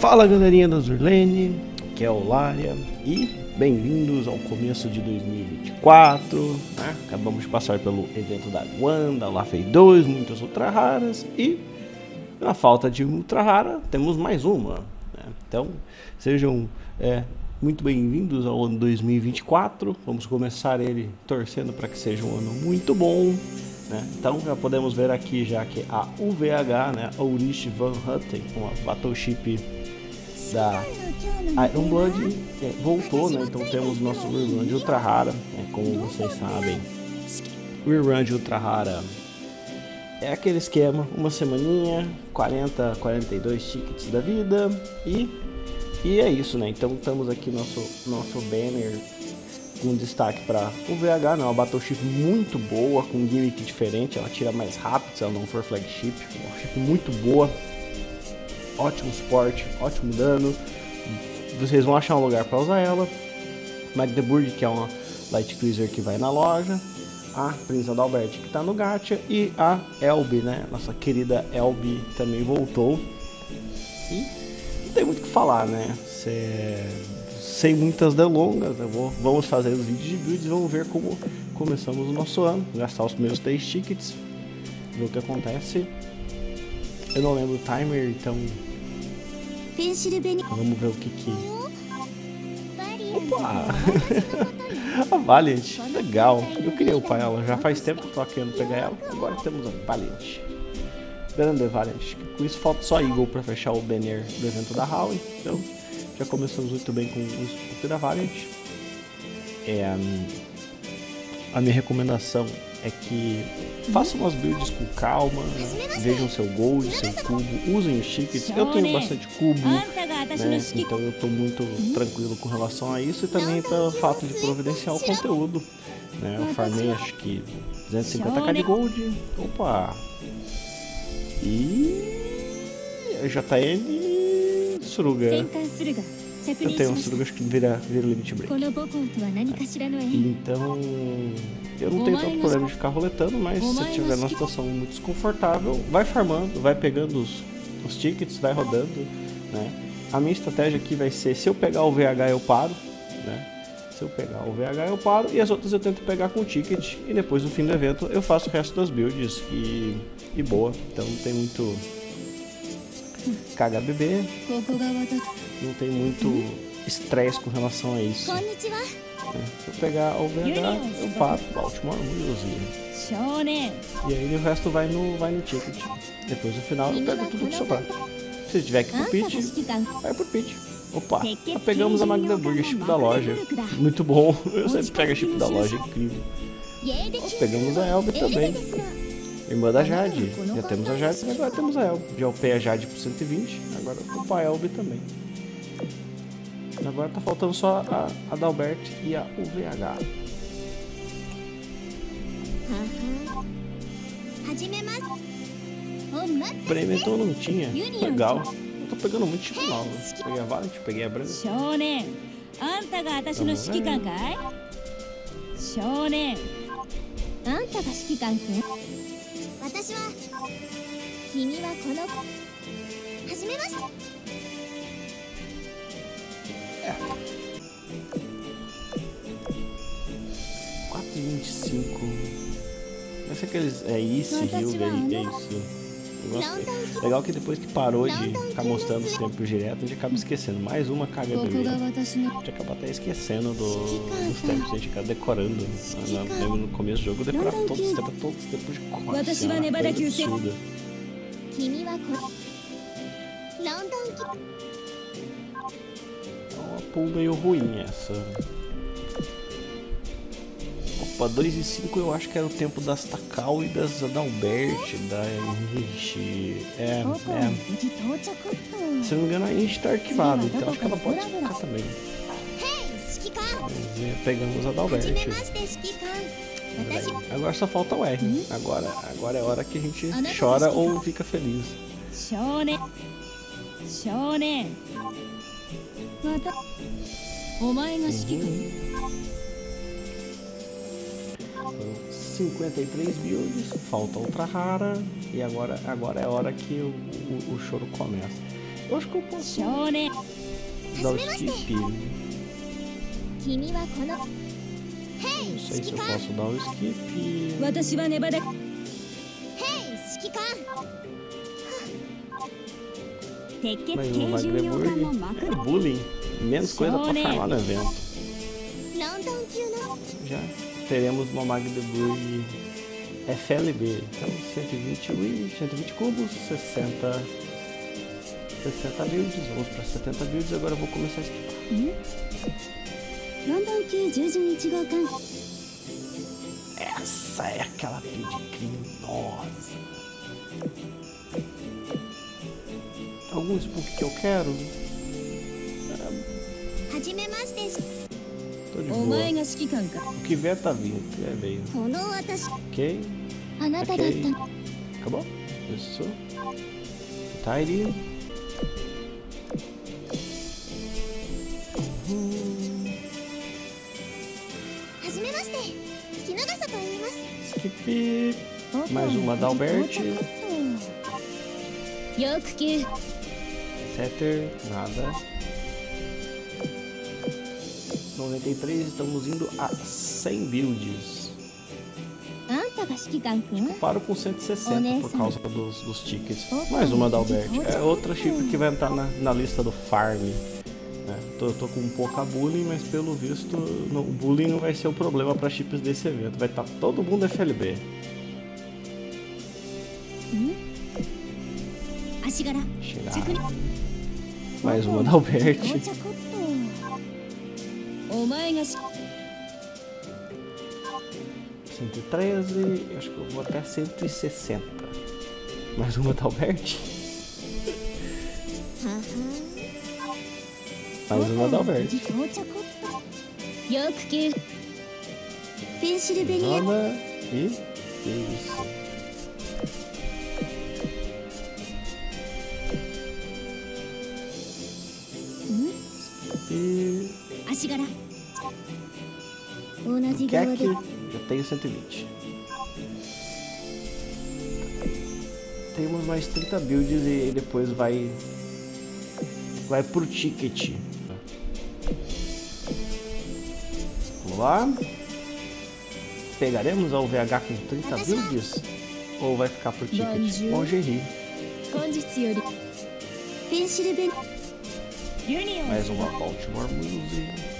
Fala galerinha da Azur Lane, que é o Lária, e bem-vindos ao começo de 2024, né? Acabamos de passar pelo evento da Wanda, lá fez 2, muitas ultra raras, e na falta de ultra rara temos mais uma, né? Então sejam muito bem-vindos ao ano 2024, vamos começar ele torcendo para que seja um ano muito bom, né? Então já podemos ver aqui já que a UVH, né, Ulrich von Hutten, uma battleship da Iron Blood, voltou, né? Então temos nosso rerun de ultra rara, né? Como vocês sabem, rerun de ultra rara é aquele esquema, uma semaninha, 40, 42 tickets da vida, e é isso, né? Então estamos aqui nosso banner com destaque para o VH, né? Uma battleship muito boa, com gimmick diferente, ela tira mais rápido se ela não for flagship, uma ship muito boa, ótimo suporte, ótimo dano, vocês vão achar um lugar para usar ela. Magdeburg, que é uma light cruiser que vai na loja, a Prinz Adalbert, que está no gacha, e a Elbe, né, nossa querida Elbe também voltou, e não tem muito o que falar, né, sem muitas delongas, né? Vamos fazer os vídeos de builds e vamos ver como começamos o nosso ano, gastar os primeiros 3 tickets, ver o que acontece. Eu não lembro o timer, então vamos ver o que... Opa! A Valiant, legal, eu queria upar ela, já faz tempo que eu tô querendo pegar ela, agora temos a Valiant. Brenda Valiant, com isso falta só Eagle pra fechar o banner do evento da Howie, então já começamos muito bem com o da Valiant. A minha recomendação é que façam umas builds com calma, vejam seu gold, seu cubo, usem os tickets. Eu tenho bastante cubo, né? Então eu tô muito tranquilo com relação a isso, e também pelo fato de providenciar o conteúdo, né? Eu farmei acho que 250k de gold, opa, e JN Suruga. Eu tenho um Suruga, acho que vira limit break, né? Então eu não tenho tanto problema de ficar roletando, mas se tiver numa situação muito desconfortável, vai farmando, vai pegando os tickets, vai rodando, né? A minha estratégia aqui vai ser, se eu pegar o VH eu paro, né? Se eu pegar o VH eu paro, e as outras eu tento pegar com o ticket, e depois no fim do evento eu faço o resto das builds, e boa. Então não tem muito KBB, não tem muito estresse com relação a isso, né? Se eu pegar o VH eu paro, Baltimore, Mulherzinha, e aí o resto vai no ticket, depois no final eu pego tudo que sobrar. Se tiver que ir pro pitch, vai pro pitch. Opa, já pegamos a Magdeburg, chip da loja, muito bom, eu sempre pego a chip da loja, incrível. Pegamos a Elbe também, irmã da Jade, já temos a Jade, e agora temos a Elbe. Já upei a Jade por 120, agora opa, a Elbe também. Agora tá faltando só a Adalbert e a UVH. Prêmio então não tinha, legal. Eu tô pegando muito tipo nova. Peguei a Valiant, peguei a Brenda. É. 4,25. Parece aqueles... É isso, Hilda, é isso. Legal que depois que parou de ficar mostrando os tempos direto, a gente acaba esquecendo. Mais uma carga do livro. A gente acaba até esquecendo dos tempos, a gente acaba decorando. Eu, no começo do jogo, eu decorava todos os tempos de cor. Assim, uma coisa absurda. É uma pool meio ruim essa. Opa, 2,5 eu acho que era o tempo das Takau e das Adalbert, da Enrichi. Se eu não me engano, a Enrichi tá arquivada, então acho que ela pode ficar também. Pegamos a Adalbert. Agora só falta o R. Agora é a hora que a gente chora ou fica feliz. Uhum. 53 builds, falta ultra rara, e agora é a hora que o choro começa. Eu acho que eu posso dar o skip. Não sei se eu posso dar o skip. Mas no Magdeburg é bullying. Menos coisa pra farmar no evento. Já teremos no Magdeburg FLB. Então 120 wins, 120 cubos, 60 builds, vamos para 70 builds, agora eu vou começar a esquipar. Essa é aquela build criminosa. Algum spook que eu quero? Tô de boa. O que vier tá vindo, é meio. Ok. Ok. Acabou? Isso. Tidy. Skip. Mais uma da Adalbert. Setter, nada. 93, estamos indo a 100 builds. Paro com 160 por causa dos tickets. Mais uma da Adalbert. É outra chip que vai entrar na lista do farm. Tô com pouca bullying, mas pelo visto o bullying não vai ser o problema para chips desse evento. Vai estar todo mundo FLB. Chegar. Mais uma da Adalbert. - 113, acho que eu vou até 160. Mais uma da Adalbert. Mais uma da Adalbert. Nada e isso. E... o que é que já tenho 120. Temos mais 30 builds e depois vai pro ticket. Lá pegaremos a UVH com 30 builds ou vai ficar por ticket? Lingerie. Mais uma Baltimore Music.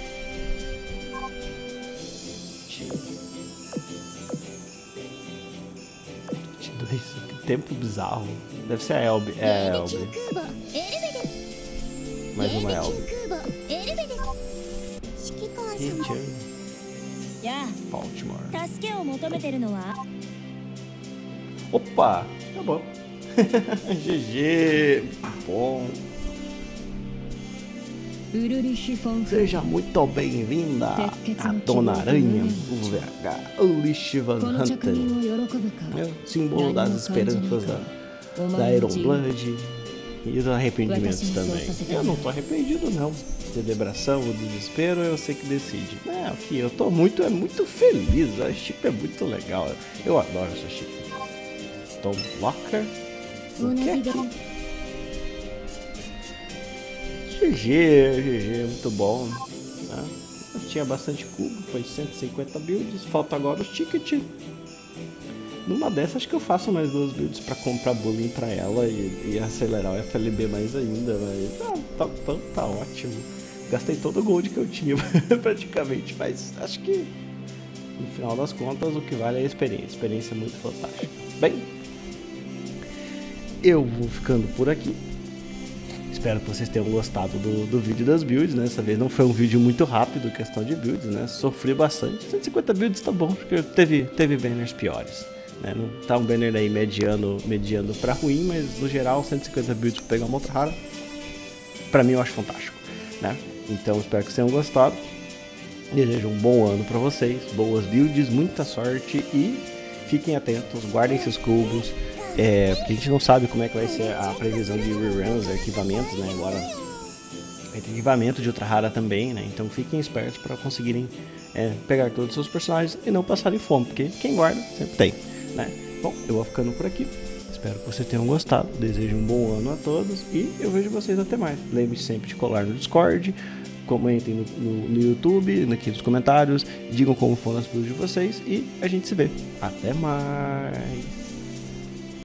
Que tempo bizarro. Deve ser a Elbe. É a Elbe. Mais uma Elbe. Teacher. Baltimore. Opa! Tá bom. GG! Bom. Seja muito bem-vinda a Dona Aranha, UVH, Ulrich von Hutten, símbolo das esperanças da Iron Blood e dos arrependimentos também. Eu não tô arrependido, não. Celebração ou desespero, eu sei que decide. É, ok, eu tô muito feliz. A chip é muito legal. Eu adoro essa chip. Tom Walker. O que é aqui? GG, muito bom. Né? Eu tinha bastante cubo, foi 150 builds. Falta agora o ticket. Numa dessas, acho que eu faço mais duas builds pra comprar bullying pra ela e acelerar o FLB mais ainda. Mas tá ótimo. Gastei todo o gold que eu tinha praticamente, mas acho que no final das contas o que vale é a experiência. Experiência muito fantástica. Bem, eu vou ficando por aqui. Espero que vocês tenham gostado do vídeo das builds, né? Dessa vez não foi um vídeo muito rápido, questão de builds, né? Sofri bastante. 150 builds tá bom, porque teve banners piores. Né? Não tá um banner aí mediano pra ruim, mas no geral 150 builds pra pegar uma outra rara. Pra mim eu acho fantástico. Né? Então espero que vocês tenham gostado, desejo um bom ano para vocês, boas builds, muita sorte e fiquem atentos, guardem seus cubos, porque a gente não sabe como é que vai ser a previsão de reruns, arquivamentos, né? Agora vai ter arquivamento de outra rara também, né? Então fiquem espertos para conseguirem pegar todos os seus personagens e não passarem fome, porque quem guarda sempre tem. Né? Bom, eu vou ficando por aqui. Espero que vocês tenham gostado, desejo um bom ano a todos e eu vejo vocês até mais. Lembre-se sempre de colar no Discord, comentem no YouTube, aqui nos comentários, digam como foram as builds de vocês e a gente se vê. Até mais!